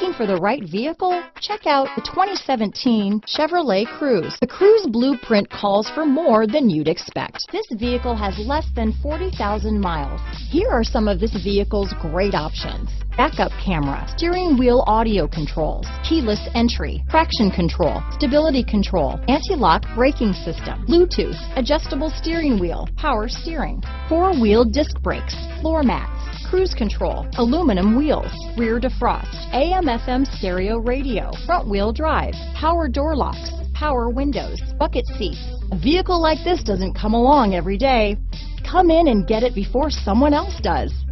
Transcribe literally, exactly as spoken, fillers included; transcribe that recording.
Looking for the right vehicle? Check out the twenty seventeen Chevrolet Cruze. The Cruze Blueprint calls for more than you'd expect. This vehicle has less than forty thousand miles. Here are some of this vehicle's great options: backup camera, steering wheel audio controls, keyless entry, traction control, stability control, anti-lock braking system, Bluetooth, adjustable steering wheel, power steering, four-wheel disc brakes, floor mats, cruise control, aluminum wheels, rear defrost, A M F M stereo radio, front-wheel drive, power door locks, power windows, bucket seats. A vehicle like this doesn't come along every day. Come in and get it before someone else does.